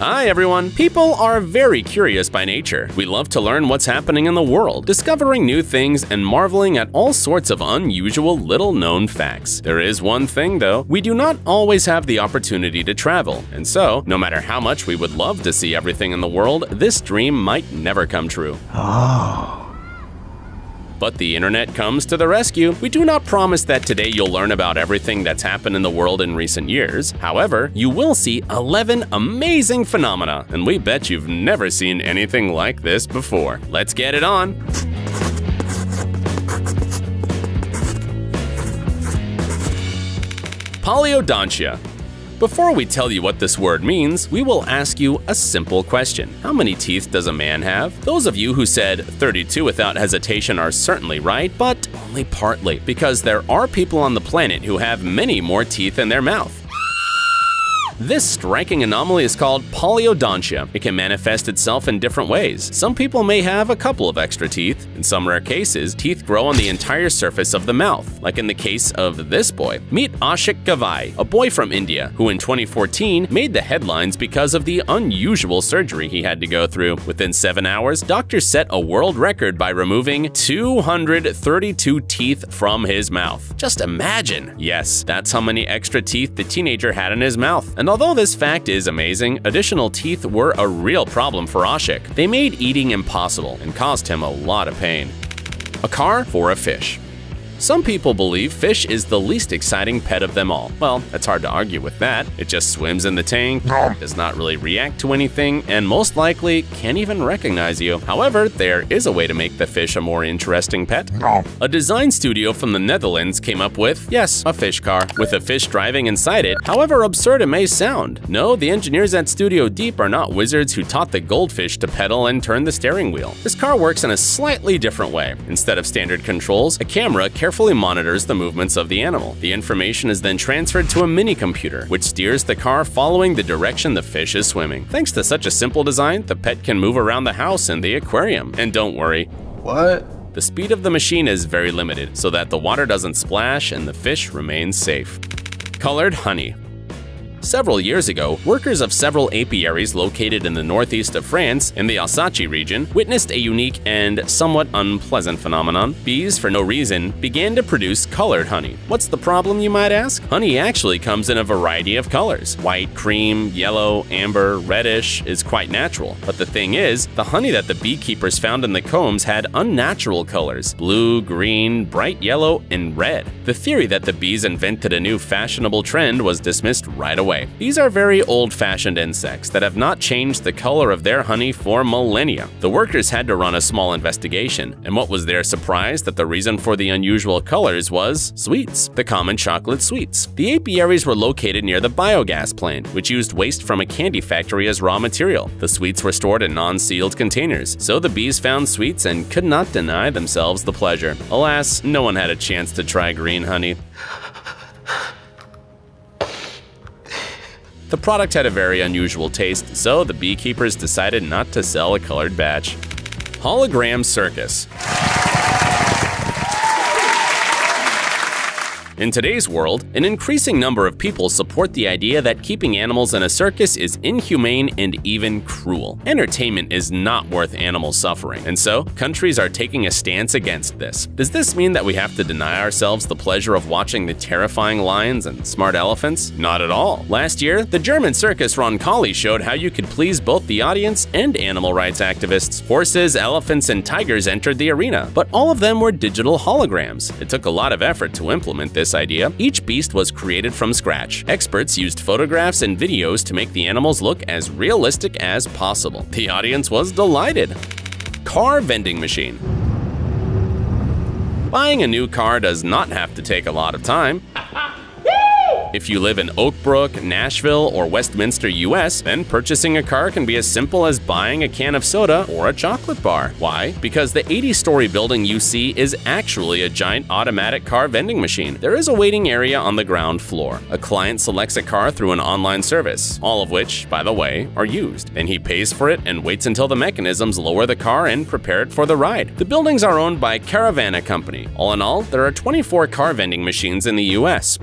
Hi everyone! People are very curious by nature. We love to learn what's happening in the world, discovering new things, and marveling at all sorts of unusual little-known facts. There is one thing though, we do not always have the opportunity to travel, and so, no matter how much we would love to see everything in the world, this dream might never come true. Oh. But the internet comes to the rescue. We do not promise that today you'll learn about everything that's happened in the world in recent years. However, you will see 11 amazing phenomena, and we bet you've never seen anything like this before. Let's get it on! Polyodontia. Before we tell you what this word means, we will ask you a simple question. How many teeth does a man have? Those of you who said 32 without hesitation are certainly right, but only partly, because there are people on the planet who have many more teeth in their mouth. This striking anomaly is called polyodontia. It can manifest itself in different ways. Some people may have a couple of extra teeth. In some rare cases, teeth grow on the entire surface of the mouth, like in the case of this boy. Meet Ashik Gavai, a boy from India, who in 2014 made the headlines because of the unusual surgery he had to go through. Within 7 hours, doctors set a world record by removing 232 teeth from his mouth. Just imagine! Yes, that's how many extra teeth the teenager had in his mouth. And although this fact is amazing, additional teeth were a real problem for Ashik. They made eating impossible and caused him a lot of pain. A car for a fish. Some people believe fish is the least exciting pet of them all. Well, it's hard to argue with that. It just swims in the tank, does not really react to anything, and most likely can't even recognize you. However, there is a way to make the fish a more interesting pet. A design studio from the Netherlands came up with, yes, a fish car, with a fish driving inside it, however absurd it may sound. No, the engineers at Studio Deep are not wizards who taught the goldfish to pedal and turn the steering wheel. This car works in a slightly different way. Instead of standard controls, a camera carefully monitors the movements of the animal. The information is then transferred to a mini computer, which steers the car following the direction the fish is swimming. Thanks to such a simple design, the pet can move around the house and the aquarium. And don't worry. What? The speed of the machine is very limited, so that the water doesn't splash and the fish remains safe. Colored honey. Several years ago, workers of several apiaries located in the northeast of France, in the Alsace region, witnessed a unique and somewhat unpleasant phenomenon. Bees, for no reason, began to produce colored honey. What's the problem, you might ask? Honey actually comes in a variety of colors. White, cream, yellow, amber, reddish is quite natural. But the thing is, the honey that the beekeepers found in the combs had unnatural colors: blue, green, bright yellow, and red. The theory that the bees invented a new fashionable trend was dismissed right away. These are very old-fashioned insects that have not changed the color of their honey for millennia. The workers had to run a small investigation, and what was their surprise that the reason for the unusual colors was sweets, the common chocolate sweets. The apiaries were located near the biogas plant, which used waste from a candy factory as raw material. The sweets were stored in non-sealed containers, so the bees found sweets and could not deny themselves the pleasure. Alas, no one had a chance to try green honey. The product had a very unusual taste, so the beekeepers decided not to sell a colored batch. Hologram circus. In today's world, an increasing number of people support the idea that keeping animals in a circus is inhumane and even cruel. Entertainment is not worth animal suffering, and so countries are taking a stance against this. Does this mean that we have to deny ourselves the pleasure of watching the terrifying lions and smart elephants? Not at all. Last year, the German circus Roncalli showed how you could please both the audience and animal rights activists. Horses, elephants, and tigers entered the arena, but all of them were digital holograms. It took a lot of effort to implement this idea. Each beast was created from scratch. Experts used photographs and videos to make the animals look as realistic as possible. The audience was delighted. Car vending machine. Buying a new car does not have to take a lot of time. If you live in Oak Brook, Nashville, or Westminster, US, then purchasing a car can be as simple as buying a can of soda or a chocolate bar. Why? Because the 80-story building you see is actually a giant automatic car vending machine. There is a waiting area on the ground floor. A client selects a car through an online service, all of which, by the way, are used. Then he pays for it and waits until the mechanisms lower the car and prepare it for the ride. The buildings are owned by Caravana Company. All in all, there are 24 car vending machines in the US.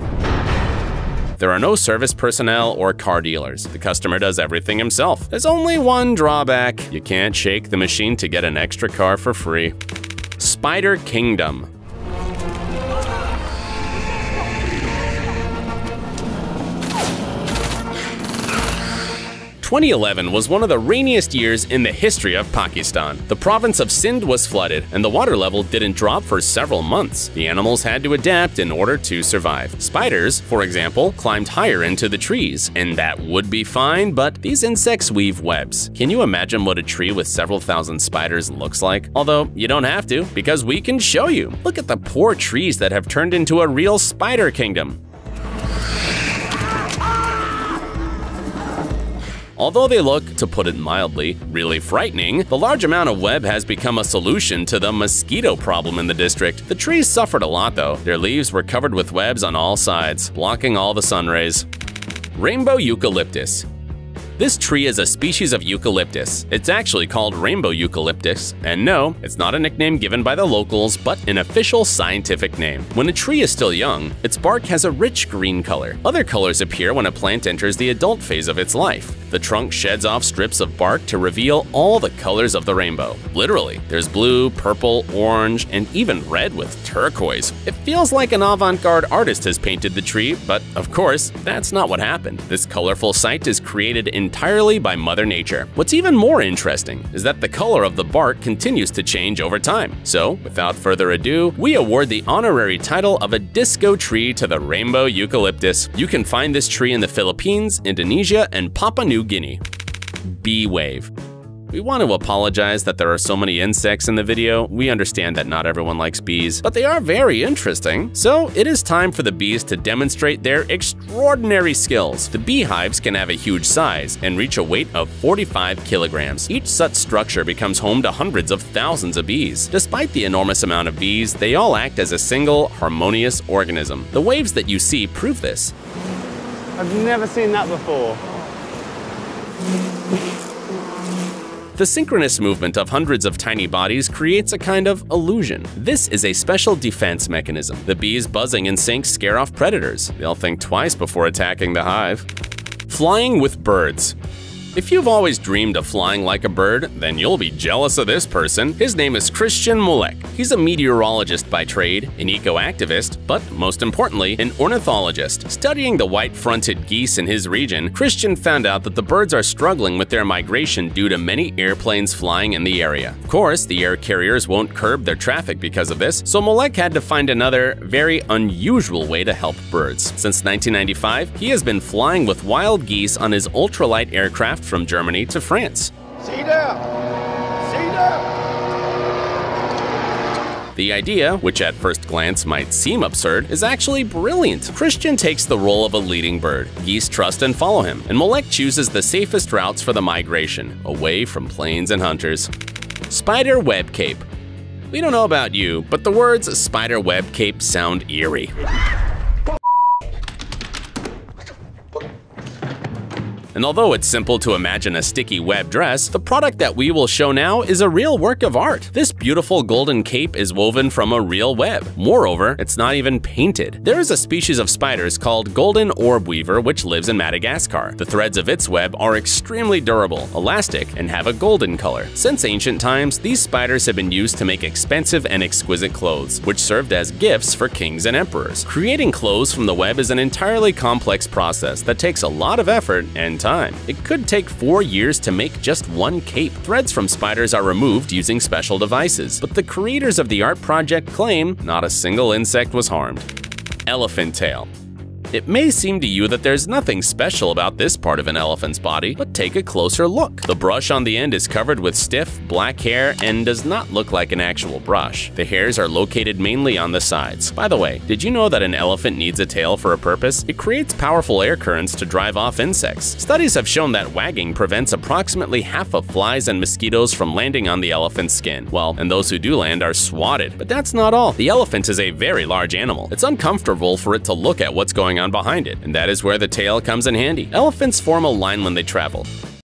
There are no service personnel or car dealers. The customer does everything himself. There's only one drawback. You can't shake the machine to get an extra car for free. Spider Kingdom. In 2011 was one of the rainiest years in the history of Pakistan. The province of Sindh was flooded, and the water level didn't drop for several months. The animals had to adapt in order to survive. Spiders, for example, climbed higher into the trees, and that would be fine, but these insects weave webs. Can you imagine what a tree with several thousand spiders looks like? Although you don't have to, because we can show you. Look at the poor trees that have turned into a real spider kingdom. Although they look, to put it mildly, really frightening, the large amount of web has become a solution to the mosquito problem in the district. The trees suffered a lot though. Their leaves were covered with webs on all sides, blocking all the sun rays. Rainbow Eucalyptus. This tree is a species of eucalyptus. It's actually called Rainbow Eucalyptus, and no, it's not a nickname given by the locals, but an official scientific name. When a tree is still young, its bark has a rich green color. Other colors appear when a plant enters the adult phase of its life. The trunk sheds off strips of bark to reveal all the colors of the rainbow. Literally, there's blue, purple, orange, and even red with turquoise. It feels like an avant-garde artist has painted the tree, but of course, that's not what happened. This colorful sight is created entirely by Mother Nature. What's even more interesting is that the color of the bark continues to change over time. So, without further ado, we award the honorary title of a disco tree to the Rainbow Eucalyptus. You can find this tree in the Philippines, Indonesia, and Papua New Guinea. Bee wave. We want to apologize that there are so many insects in the video. We understand that not everyone likes bees, but they are very interesting. So it is time for the bees to demonstrate their extraordinary skills. The beehives can have a huge size and reach a weight of 45 kilograms. Each such structure becomes home to hundreds of thousands of bees. Despite the enormous amount of bees, they all act as a single, harmonious organism. The waves that you see prove this. I've never seen that before. The synchronous movement of hundreds of tiny bodies creates a kind of illusion. This is a special defense mechanism. The bees buzzing in sync scare off predators. They'll think twice before attacking the hive. Flying with birds. If you've always dreamed of flying like a bird, then you'll be jealous of this person. His name is Christian Moullec. He's a meteorologist by trade, an eco-activist, but most importantly, an ornithologist. Studying the white-fronted geese in his region, Christian found out that the birds are struggling with their migration due to many airplanes flying in the area. Of course, the air carriers won't curb their traffic because of this, so Moullec had to find another very unusual way to help birds. Since 1995, he has been flying with wild geese on his ultralight aircraft from Germany to France. See down. See down. The idea, which at first glance might seem absurd, is actually brilliant. Christian takes the role of a leading bird. Geese trust and follow him, and Moullec chooses the safest routes for the migration, away from planes and hunters. Spider web cape. We don't know about you, but the words spider web cape sound eerie. And although it's simple to imagine a sticky web dress, the product that we will show now is a real work of art. This beautiful golden cape is woven from a real web. Moreover, it's not even painted. There is a species of spiders called Golden Orb Weaver which lives in Madagascar. The threads of its web are extremely durable, elastic, and have a golden color. Since ancient times, these spiders have been used to make expensive and exquisite clothes, which served as gifts for kings and emperors. Creating clothes from the web is an entirely complex process that takes a lot of effort and time. It could take 4 years to make just one cape. Threads from spiders are removed using special devices, but the creators of the art project claim not a single insect was harmed. Elephant tail. It may seem to you that there's nothing special about this part of an elephant's body, but take a closer look. The brush on the end is covered with stiff, black hair and does not look like an actual brush. The hairs are located mainly on the sides. By the way, did you know that an elephant needs a tail for a purpose? It creates powerful air currents to drive off insects. Studies have shown that wagging prevents approximately half of flies and mosquitoes from landing on the elephant's skin. Well, and those who do land are swatted. But that's not all. The elephant is a very large animal. It's uncomfortable for it to look at what's going on behind it, and that is where the tail comes in handy. Elephants form a line when they travel.